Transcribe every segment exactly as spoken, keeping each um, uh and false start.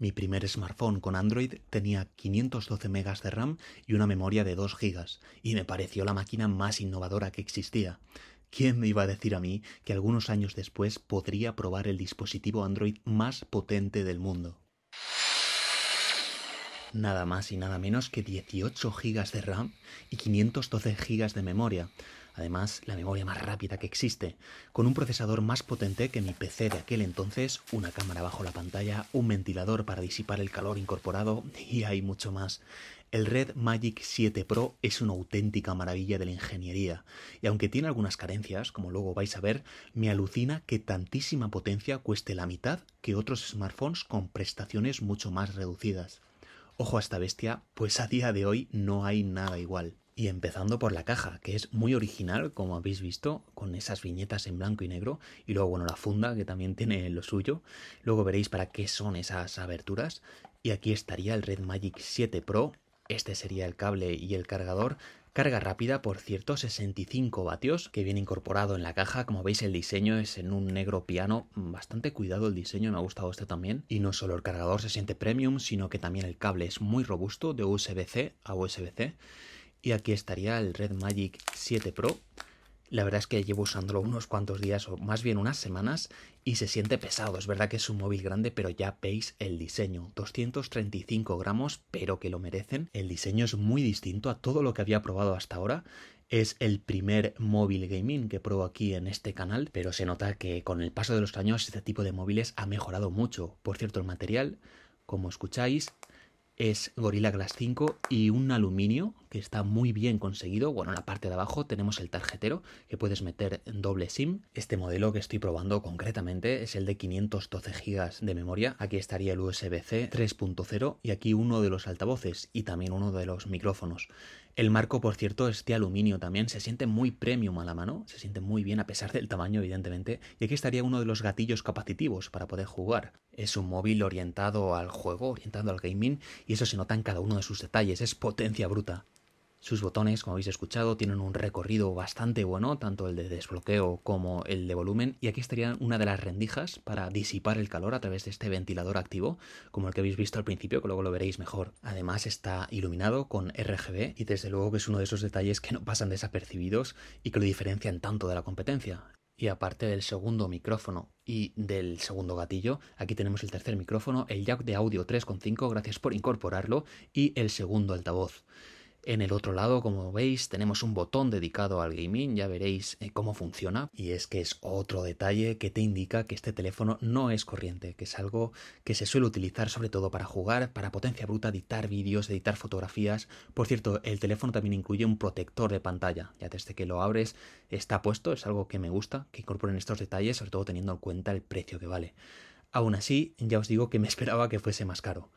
Mi primer smartphone con Android tenía quinientos doce megas de RAM y una memoria de dos gigas, y me pareció la máquina más innovadora que existía. ¿Quién me iba a decir a mí que algunos años después podría probar el dispositivo Android más potente del mundo? Nada más y nada menos que dieciocho gigas de RAM y quinientos doce gigas de memoria. Además, la memoria más rápida que existe, con un procesador más potente que mi P C de aquel entonces, una cámara bajo la pantalla, un ventilador para disipar el calor incorporado y hay mucho más. El Red Magic siete Pro es una auténtica maravilla de la ingeniería y aunque tiene algunas carencias, como luego vais a ver, me alucina que tantísima potencia cueste la mitad que otros smartphones con prestaciones mucho más reducidas. Ojo a esta bestia, pues a día de hoy no hay nada igual. Y empezando por la caja, que es muy original, como habéis visto, con esas viñetas en blanco y negro. Y luego, bueno, la funda, que también tiene lo suyo. Luego veréis para qué son esas aberturas. Y aquí estaría el Red Magic siete Pro. Este sería el cable y el cargador. Carga rápida, por cierto, sesenta y cinco vatios, que viene incorporado en la caja. Como veis, el diseño es en un negro piano. Bastante cuidado el diseño, me ha gustado este también. Y no solo el cargador se siente premium, sino que también el cable es muy robusto, de U S B C a U S B C. Y aquí estaría el Red Magic siete Pro. La verdad es que llevo usándolo unos cuantos días, o más bien unas semanas, y se siente pesado. Es verdad que es un móvil grande, pero ya veis el diseño. doscientos treinta y cinco gramos, pero que lo merecen. El diseño es muy distinto a todo lo que había probado hasta ahora. Es el primer móvil gaming que pruebo aquí en este canal, pero se nota que con el paso de los años este tipo de móviles ha mejorado mucho. Por cierto, el material, como escucháis, es Gorilla Glass cinco y un aluminio que está muy bien conseguido. Bueno, en la parte de abajo tenemos el tarjetero que puedes meter en doble SIM. Este modelo que estoy probando concretamente es el de quinientos doce gigas de memoria. Aquí estaría el U S B C tres punto cero y aquí uno de los altavoces y también uno de los micrófonos. El marco, por cierto, es de aluminio también. Se siente muy premium a la mano. Se siente muy bien a pesar del tamaño, evidentemente. Y aquí estaría uno de los gatillos capacitivos para poder jugar. Es un móvil orientado al juego, orientado al gaming, y eso se nota en cada uno de sus detalles. Es potencia bruta. Sus botones, como habéis escuchado, tienen un recorrido bastante bueno, tanto el de desbloqueo como el de volumen. Y aquí estaría una de las rendijas para disipar el calor a través de este ventilador activo, como el que habéis visto al principio, que luego lo veréis mejor. Además está iluminado con R G B y desde luego que es uno de esos detalles que no pasan desapercibidos y que lo diferencian tanto de la competencia. Y aparte del segundo micrófono y del segundo gatillo, aquí tenemos el tercer micrófono, el jack de audio tres punto cinco, gracias por incorporarlo, y el segundo altavoz. En el otro lado, como veis, tenemos un botón dedicado al gaming, ya veréis cómo funciona. Y es que es otro detalle que te indica que este teléfono no es corriente, que es algo que se suele utilizar sobre todo para jugar, para potencia bruta, editar vídeos, editar fotografías. Por cierto, el teléfono también incluye un protector de pantalla. Ya desde que lo abres está puesto, es algo que me gusta, que incorporen estos detalles, sobre todo teniendo en cuenta el precio que vale. Aún así, ya os digo que me esperaba que fuese más caro.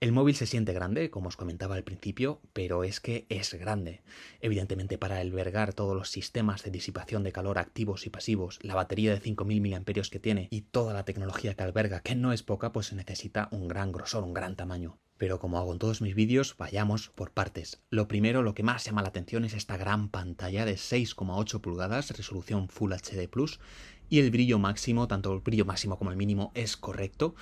El móvil se siente grande, como os comentaba al principio, pero es que es grande. Evidentemente, para albergar todos los sistemas de disipación de calor activos y pasivos, la batería de cinco mil miliamperios hora que tiene y toda la tecnología que alberga, que no es poca, pues se necesita un gran grosor, un gran tamaño. Pero como hago en todos mis vídeos, vayamos por partes. Lo primero, lo que más llama la atención es esta gran pantalla de seis coma ocho pulgadas, resolución Full H D plus, y el brillo máximo, tanto el brillo máximo como el mínimo, es correcto.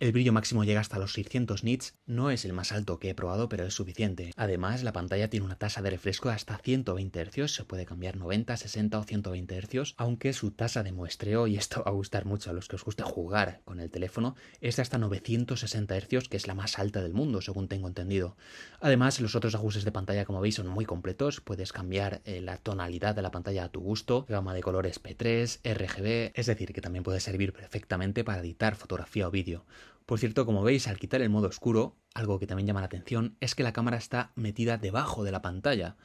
El brillo máximo llega hasta los seiscientos nits, no es el más alto que he probado, pero es suficiente. Además, la pantalla tiene una tasa de refresco de hasta ciento veinte hercios, se puede cambiar noventa, sesenta o ciento veinte hercios, aunque su tasa de muestreo, y esto va a gustar mucho a los que os gusta jugar con el teléfono, es de hasta novecientos sesenta hercios, que es la más alta del mundo, según tengo entendido. Además, los otros ajustes de pantalla, como veis, son muy completos, puedes cambiar eh, la tonalidad de la pantalla a tu gusto, gama de colores P tres, R G B, es decir, que también puede servir perfectamente para editar fotografía o vídeo. Por cierto, como veis, al quitar el modo oscuro, algo que también llama la atención es que la cámara está metida debajo de la pantalla.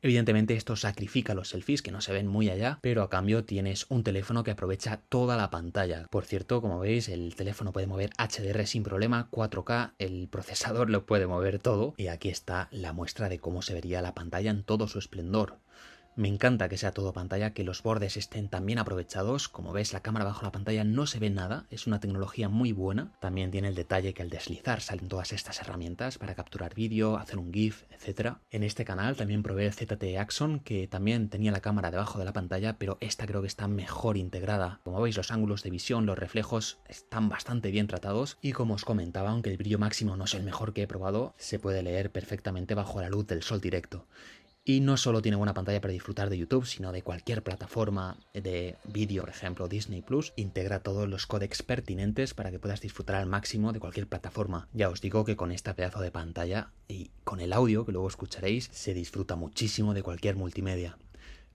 Evidentemente esto sacrifica los selfies, que no se ven muy allá, pero a cambio tienes un teléfono que aprovecha toda la pantalla. Por cierto, como veis, el teléfono puede mover H D R sin problema, cuatro K, el procesador lo puede mover todo. Y aquí está la muestra de cómo se vería la pantalla en todo su esplendor. Me encanta que sea todo pantalla, que los bordes estén tan bien aprovechados. Como ves, la cámara bajo la pantalla no se ve nada, es una tecnología muy buena. También tiene el detalle que al deslizar salen todas estas herramientas para capturar vídeo, hacer un GIF, etcétera. En este canal también probé Z T E Axon, que también tenía la cámara debajo de la pantalla, pero esta creo que está mejor integrada. Como veis, los ángulos de visión, los reflejos están bastante bien tratados y, como os comentaba, aunque el brillo máximo no es el mejor que he probado, se puede leer perfectamente bajo la luz del sol directo. Y no solo tiene buena pantalla para disfrutar de YouTube, sino de cualquier plataforma de vídeo, por ejemplo Disney Plus. Integra todos los códecs pertinentes para que puedas disfrutar al máximo de cualquier plataforma. Ya os digo que con esta pedazo de pantalla y con el audio que luego escucharéis, se disfruta muchísimo de cualquier multimedia.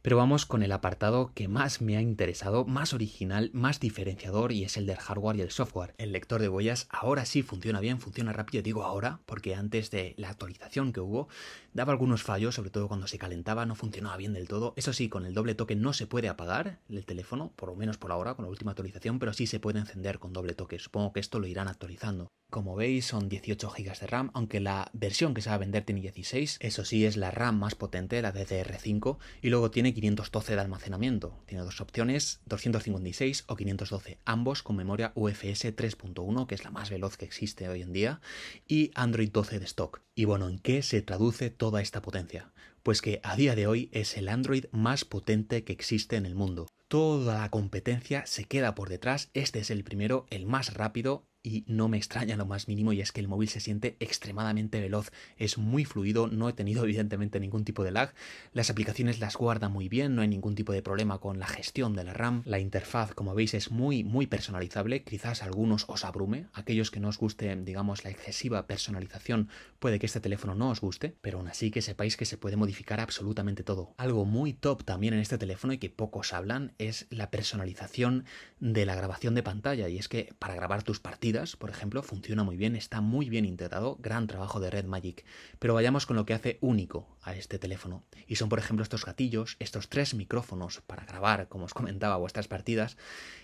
Pero vamos con el apartado que más me ha interesado, más original, más diferenciador, y es el del hardware y el software. El lector de huellas ahora sí funciona bien, funciona rápido. Digo ahora porque antes de la actualización que hubo daba algunos fallos, sobre todo cuando se calentaba, no funcionaba bien del todo. Eso sí, con el doble toque no se puede apagar el teléfono, por lo menos por ahora, con la última actualización, pero sí se puede encender con doble toque. Supongo que esto lo irán actualizando. Como veis, son dieciocho gigas de RAM, aunque la versión que se va a vender tiene dieciséis. Eso sí, es la RAM más potente, la D D R cinco, y luego tiene quinientos doce de almacenamiento. Tiene dos opciones, doscientos cincuenta y seis o quinientos doce, ambos con memoria U F S tres punto uno, que es la más veloz que existe hoy en día, y Android doce de stock. Y bueno, ¿en qué se traduce toda esta potencia? Pues que a día de hoy es el Android más potente que existe en el mundo. Toda la competencia se queda por detrás. Este es el primero, el más rápido, y no me extraña lo más mínimo, y es que el móvil se siente extremadamente veloz, es muy fluido, no he tenido evidentemente ningún tipo de lag, las aplicaciones las guarda muy bien, no hay ningún tipo de problema con la gestión de la RAM, la interfaz, como veis, es muy muy personalizable, quizás a algunos os abrume, aquellos que no os guste, digamos, la excesiva personalización, puede que este teléfono no os guste, pero aún así que sepáis que se puede modificar absolutamente todo. Algo muy top también en este teléfono y que pocos hablan es la personalización de la grabación de pantalla, y es que para grabar tus partidas, por ejemplo, funciona muy bien, está muy bien integrado, gran trabajo de Red Magic. Pero vayamos con lo que hace único a este teléfono, y son por ejemplo estos gatillos, estos tres micrófonos para grabar, como os comentaba, vuestras partidas,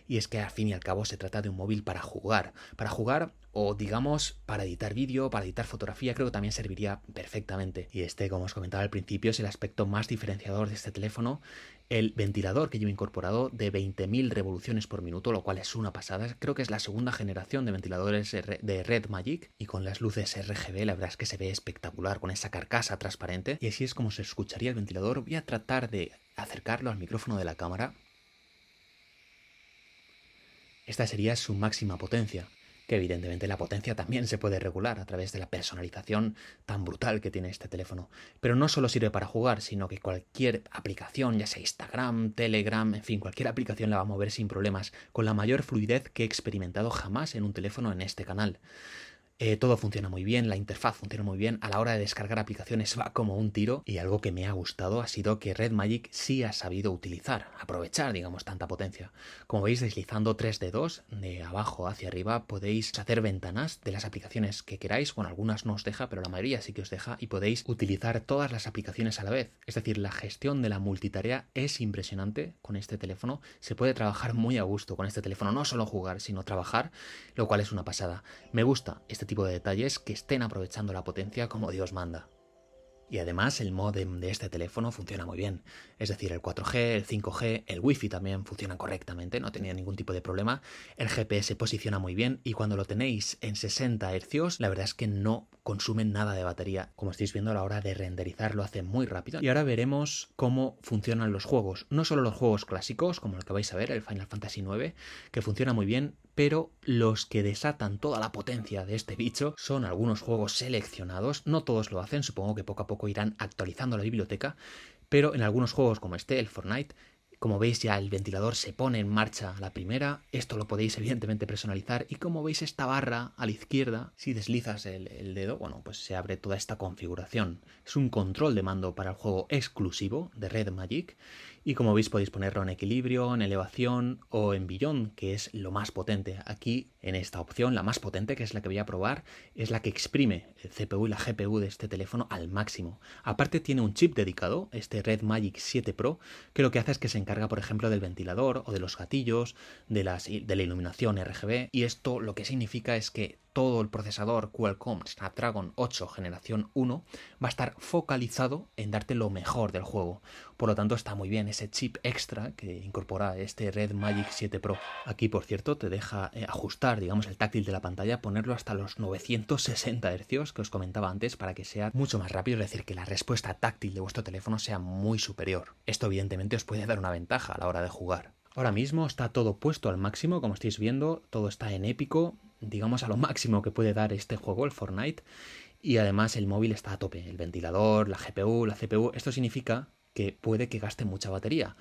y es que al fin y al cabo se trata de un móvil para jugar, para jugar o digamos para editar vídeo, para editar fotografía, creo que también serviría perfectamente. Y este, como os comentaba al principio, es el aspecto más diferenciador de este teléfono, el ventilador que lleva incorporado de veinte mil revoluciones por minuto, lo cual es una pasada, creo que es la segunda generación de ventiladores de Red Magic, y con las luces R G B la verdad es que se ve espectacular con esa carcasa transparente, y así es como se escucharía el ventilador. Voy a tratar de acercarlo al micrófono de la cámara. Esta sería su máxima potencia, que evidentemente la potencia también se puede regular a través de la personalización tan brutal que tiene este teléfono. Pero no solo sirve para jugar, sino que cualquier aplicación, ya sea Instagram, Telegram, en fin, cualquier aplicación la va a mover sin problemas, con la mayor fluidez que he experimentado jamás en un teléfono en este canal. Eh, todo funciona muy bien, la interfaz funciona muy bien, a la hora de descargar aplicaciones va como un tiro, y algo que me ha gustado ha sido que Red Magic sí ha sabido utilizar, aprovechar, digamos, tanta potencia. Como veis, deslizando tres dedos de abajo hacia arriba podéis hacer ventanas de las aplicaciones que queráis, bueno, algunas no os deja, pero la mayoría sí que os deja, y podéis utilizar todas las aplicaciones a la vez. Es decir, la gestión de la multitarea es impresionante con este teléfono, se puede trabajar muy a gusto con este teléfono, no solo jugar, sino trabajar, lo cual es una pasada. Me gusta este tipo de detalles, que estén aprovechando la potencia como Dios manda. Y además el módem de este teléfono funciona muy bien, es decir, el cuatro G, el cinco G, el wifi también funcionan correctamente, no tenía ningún tipo de problema, el G P S posiciona muy bien, y cuando lo tenéis en sesenta hercios la verdad es que no consumen nada de batería. Como estáis viendo, a la hora de renderizar lo hace muy rápido. Y ahora veremos cómo funcionan los juegos, no solo los juegos clásicos como el que vais a ver, el Final Fantasy nueve, que funciona muy bien, pero los que desatan toda la potencia de este bicho son algunos juegos seleccionados, no todos lo hacen, supongo que poco a poco irán actualizando la biblioteca, pero en algunos juegos como este, el Fortnite, como veis ya el ventilador se pone en marcha a la primera, esto lo podéis evidentemente personalizar, y como veis esta barra a la izquierda, si deslizas el, el dedo, bueno, pues se abre toda esta configuración. Es un control de mando para el juego exclusivo de Red Magic, y como veis podéis ponerlo en equilibrio, en elevación o en billón, que es lo más potente. Aquí en esta opción, la más potente, que es la que voy a probar, es la que exprime el C P U y la G P U de este teléfono al máximo. Aparte tiene un chip dedicado, este Red Magic siete Pro, que lo que hace es que se encarga por ejemplo del ventilador o de los gatillos, de, las, de la iluminación R G B, y esto lo que significa es que todo el procesador Qualcomm Snapdragon ocho generación uno va a estar focalizado en darte lo mejor del juego. Por lo tanto, está muy bien ese chip extra que incorpora este Red Magic siete Pro. Aquí, por cierto, te deja ajustar, digamos, el táctil de la pantalla, ponerlo hasta los novecientos sesenta hercios que os comentaba antes para que sea mucho más rápido, es decir, que la respuesta táctil de vuestro teléfono sea muy superior. Esto, evidentemente, os puede dar una ventaja a la hora de jugar. Ahora mismo está todo puesto al máximo, como estáis viendo, todo está en épico, digamos a lo máximo que puede dar este juego, el Fortnite, y además el móvil está a tope, el ventilador, la G P U, la C P U, esto significa que puede que gaste mucha batería.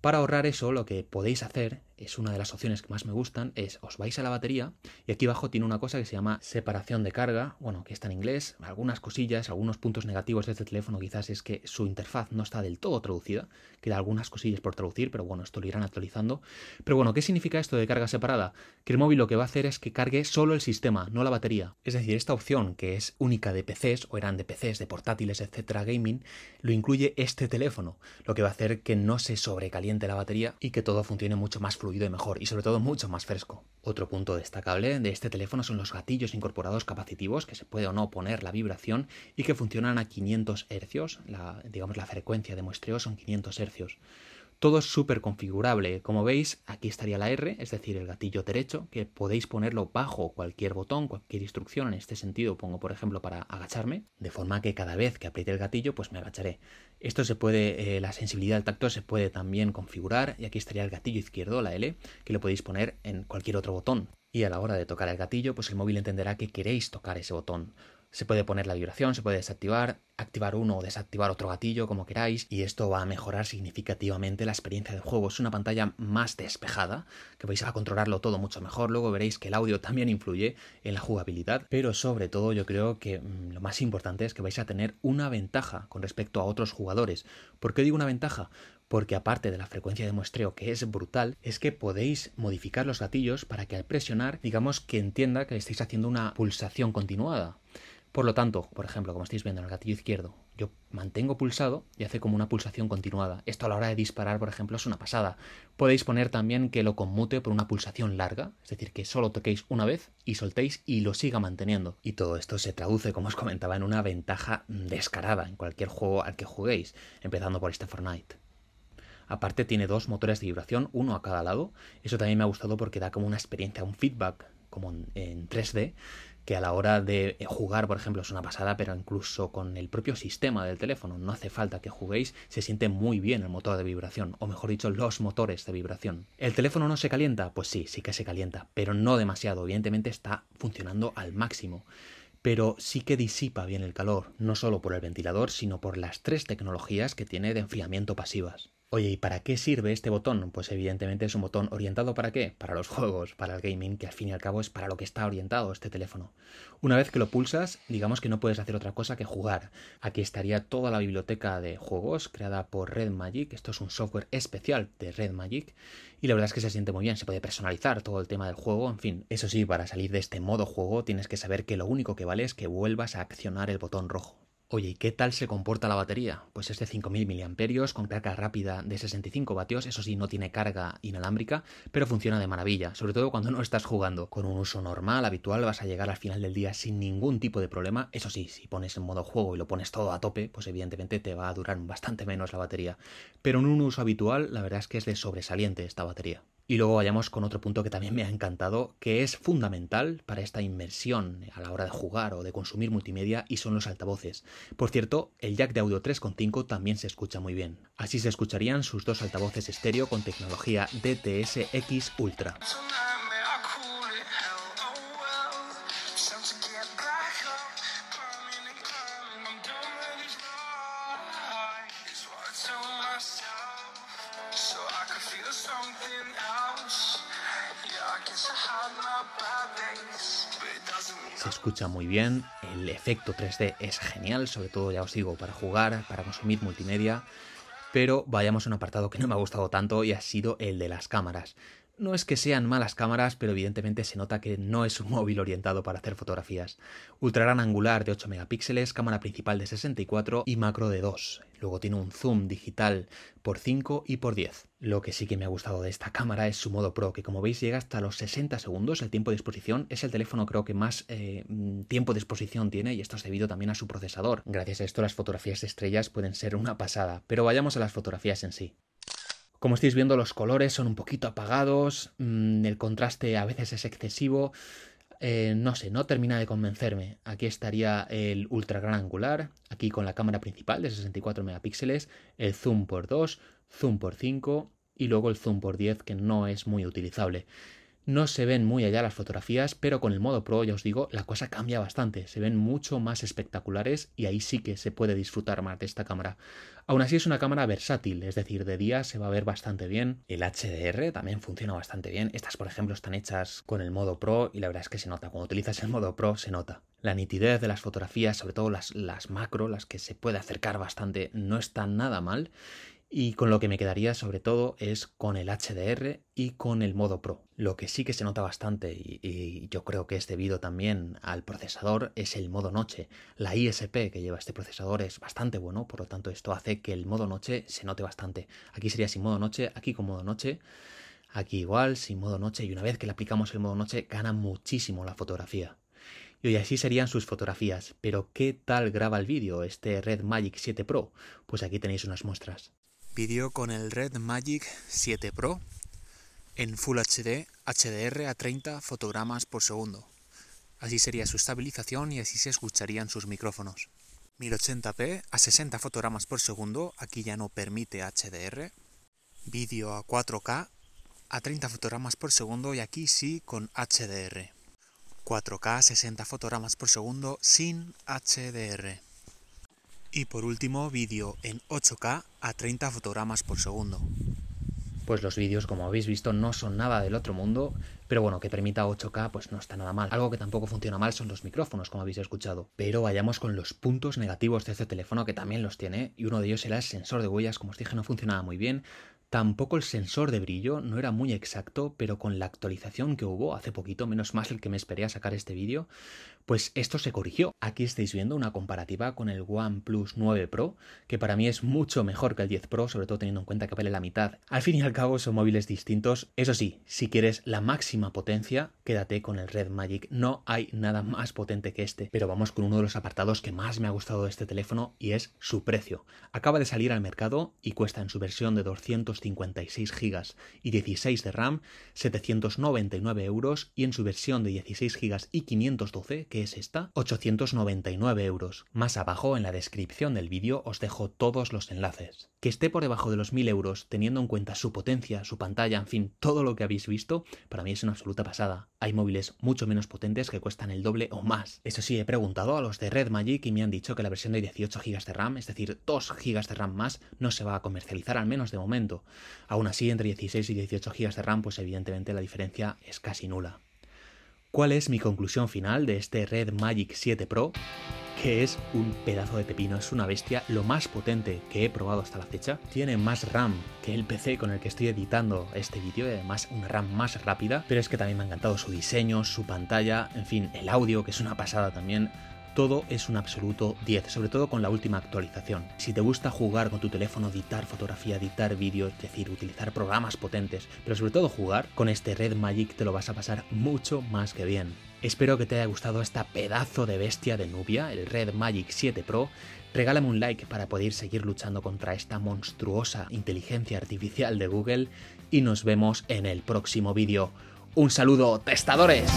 Para ahorrar eso, lo que podéis hacer, es una de las opciones que más me gustan, es os vais a la batería y aquí abajo tiene una cosa que se llama separación de carga, bueno, que está en inglés, algunas cosillas, algunos puntos negativos de este teléfono quizás es que su interfaz no está del todo traducida, queda algunas cosillas por traducir, pero bueno, esto lo irán actualizando. Pero bueno, ¿qué significa esto de carga separada? Que el móvil lo que va a hacer es que cargue solo el sistema, no la batería. Es decir, esta opción que es única de P Cs, o eran de P Cs, de portátiles, etcétera, gaming, lo incluye este teléfono, lo que va a hacer que no se sobrecaliente la batería y que todo funcione mucho más fluido y mejor, y sobre todo mucho más fresco. Otro punto destacable de este teléfono son los gatillos incorporados capacitivos, que se puede o no poner la vibración y que funcionan a quinientos hercios, la, digamos la frecuencia de muestreo son quinientos hercios. Todo es súper configurable, como veis aquí estaría la R, es decir, el gatillo derecho, que podéis ponerlo bajo cualquier botón, cualquier instrucción, en este sentido pongo por ejemplo para agacharme, de forma que cada vez que apriete el gatillo pues me agacharé. Esto se puede, eh, la sensibilidad al tacto se puede también configurar y aquí estaría el gatillo izquierdo, la L, que lo podéis poner en cualquier otro botón y a la hora de tocar el gatillo pues el móvil entenderá que queréis tocar ese botón. Se puede poner la vibración, se puede desactivar, activar uno o desactivar otro gatillo, como queráis, y esto va a mejorar significativamente la experiencia de juego. Es una pantalla más despejada, que vais a controlarlo todo mucho mejor. Luego veréis que el audio también influye en la jugabilidad, pero sobre todo yo creo que mmm, lo más importante es que vais a tener una ventaja con respecto a otros jugadores. ¿Por qué digo una ventaja? Porque aparte de la frecuencia de muestreo, que es brutal, es que podéis modificar los gatillos para que al presionar, digamos que entienda que estáis haciendo una pulsación continuada. Por lo tanto, por ejemplo, como estáis viendo en el gatillo izquierdo, yo mantengo pulsado y hace como una pulsación continuada. Esto a la hora de disparar, por ejemplo, es una pasada. Podéis poner también que lo conmute por una pulsación larga, es decir, que solo toquéis una vez y soltéis y lo siga manteniendo. Y todo esto se traduce, como os comentaba, en una ventaja descarada en cualquier juego al que juguéis, empezando por este Fortnite. Aparte tiene dos motores de vibración, uno a cada lado. Eso también me ha gustado porque da como una experiencia, un feedback, como en tres D, que a la hora de jugar, por ejemplo, es una pasada, pero incluso con el propio sistema del teléfono, no hace falta que juguéis, se siente muy bien el motor de vibración, o mejor dicho, los motores de vibración. ¿El teléfono no se calienta? Pues sí, sí que se calienta, pero no demasiado, evidentemente está funcionando al máximo. Pero sí que disipa bien el calor, no solo por el ventilador, sino por las tres tecnologías que tiene de enfriamiento pasivas. Oye, ¿y para qué sirve este botón? Pues evidentemente es un botón orientado ¿para qué? Para los juegos, para el gaming, que al fin y al cabo es para lo que está orientado este teléfono. Una vez que lo pulsas, digamos que no puedes hacer otra cosa que jugar. Aquí estaría toda la biblioteca de juegos creada por Red Magic. Esto es un software especial de Red Magic y la verdad es que se siente muy bien, se puede personalizar todo el tema del juego, en fin. Eso sí, para salir de este modo juego tienes que saber que lo único que vale es que vuelvas a accionar el botón rojo. Oye, ¿y qué tal se comporta la batería? Pues es de cinco mil miliamperios hora con carga rápida de sesenta y cinco vatios, eso sí, no tiene carga inalámbrica, pero funciona de maravilla, sobre todo cuando no estás jugando. Con un uso normal, habitual, vas a llegar al final del día sin ningún tipo de problema. Eso sí, si pones en modo juego y lo pones todo a tope, pues evidentemente te va a durar bastante menos la batería. Pero en un uso habitual, la verdad es que es de sobresaliente esta batería. Y luego vayamos con otro punto que también me ha encantado, que es fundamental para esta inmersión a la hora de jugar o de consumir multimedia, y son los altavoces. Por cierto, el jack de audio tres punto cinco también se escucha muy bien. Así se escucharían sus dos altavoces estéreo con tecnología D T S X Ultra. Se escucha muy bien, el efecto tres D es genial, sobre todo, ya os digo, para jugar, para consumir multimedia, pero vayamos a un apartado que no me ha gustado tanto y ha sido el de las cámaras. No es que sean malas cámaras, pero evidentemente se nota que no es un móvil orientado para hacer fotografías. Ultra gran angular de ocho megapíxeles, cámara principal de sesenta y cuatro y macro de dos. Luego tiene un zoom digital por cinco y por diez. Lo que sí que me ha gustado de esta cámara es su modo pro, que como veis llega hasta los sesenta segundos, el tiempo de exposición. Es el teléfono creo que más eh, tiempo de exposición tiene, y esto es debido también a su procesador. Gracias a esto las fotografías de estrellas pueden ser una pasada, pero vayamos a las fotografías en sí. Como estáis viendo, los colores son un poquito apagados, el contraste a veces es excesivo, eh, no sé, no termina de convencerme. Aquí estaría el ultra gran angular, aquí con la cámara principal de sesenta y cuatro megapíxeles, el zoom por dos, zoom por cinco y luego el zoom por diez, que no es muy utilizable. No se ven muy allá las fotografías, pero con el modo pro, ya os digo, la cosa cambia bastante. Se ven mucho más espectaculares y ahí sí que se puede disfrutar más de esta cámara. Aún así es una cámara versátil, es decir, de día se va a ver bastante bien. El H D R también funciona bastante bien. Estas, por ejemplo, están hechas con el modo pro y la verdad es que se nota. Cuando utilizas el modo pro se nota. La nitidez de las fotografías, sobre todo las, las macro, las que se puede acercar bastante, no están nada mal. Y con lo que me quedaría sobre todo es con el H D R y con el modo pro. Lo que sí que se nota bastante, y, y yo creo que es debido también al procesador, es el modo noche. La I S P que lleva este procesador es bastante bueno, por lo tanto esto hace que el modo noche se note bastante. Aquí sería sin modo noche, aquí con modo noche, aquí igual, sin modo noche, y una vez que le aplicamos el modo noche gana muchísimo la fotografía. Y así serían sus fotografías. Pero ¿qué tal graba el vídeo este Red Magic siete Pro? Pues aquí tenéis unas muestras. Vídeo con el Red Magic siete Pro en Full H D, H D R a treinta fotogramas por segundo. Así sería su estabilización y así se escucharían sus micrófonos. mil ochenta p a sesenta fotogramas por segundo, aquí ya no permite H D R. Vídeo a cuatro K a treinta fotogramas por segundo y aquí sí con H D R. cuatro K a sesenta fotogramas por segundo sin H D R. Y por último, vídeo en ocho K a treinta fotogramas por segundo. Pues los vídeos, como habéis visto, no son nada del otro mundo, pero bueno, que permita ocho K pues no está nada mal. Algo que tampoco funciona mal son los micrófonos, como habéis escuchado. Pero vayamos con los puntos negativos de este teléfono, que también los tiene, y uno de ellos era el sensor de huellas. Como os dije, no funcionaba muy bien. Tampoco el sensor de brillo, no era muy exacto, pero con la actualización que hubo hace poquito, menos mal el que me esperé a sacar este vídeo, pues esto se corrigió. Aquí estáis viendo una comparativa con el OnePlus nueve Pro, que para mí es mucho mejor que el diez Pro, sobre todo teniendo en cuenta que vale la mitad. Al fin y al cabo son móviles distintos. Eso sí, si quieres la máxima potencia, quédate con el Red Magic. No hay nada más potente que este. Pero vamos con uno de los apartados que más me ha gustado de este teléfono, y es su precio. Acaba de salir al mercado y cuesta en su versión de doscientos cincuenta y seis gigas y dieciséis de RAM, setecientos noventa y nueve euros, y en su versión de dieciséis gigas y quinientos doce, que es esta, ochocientos noventa y nueve euros. Más abajo en la descripción del vídeo os dejo todos los enlaces. Que esté por debajo de los mil euros, teniendo en cuenta su potencia, su pantalla, en fin, todo lo que habéis visto, para mí es una absoluta pasada. Hay móviles mucho menos potentes que cuestan el doble o más. Eso sí, he preguntado a los de Red Magic y me han dicho que la versión de dieciocho gigas de RAM, es decir, dos gigas de RAM más, no se va a comercializar, al menos de momento. Aún así, entre dieciséis y dieciocho gigas de RAM, pues evidentemente la diferencia es casi nula. ¿Cuál es mi conclusión final de este Red Magic siete Pro? Que es un pedazo de pepino, es una bestia, lo más potente que he probado hasta la fecha. Tiene más RAM que el P C con el que estoy editando este vídeo, y además una RAM más rápida, pero es que también me ha encantado su diseño, su pantalla, en fin, el audio, que es una pasada también. Todo es un absoluto diez, sobre todo con la última actualización. Si te gusta jugar con tu teléfono, editar fotografía, editar vídeos, es decir, utilizar programas potentes, pero sobre todo jugar, con este Red Magic te lo vas a pasar mucho más que bien. Espero que te haya gustado esta pedazo de bestia de Nubia, el Red Magic siete Pro. Regálame un like para poder seguir luchando contra esta monstruosa inteligencia artificial de Google y nos vemos en el próximo vídeo. ¡Un saludo, testadores!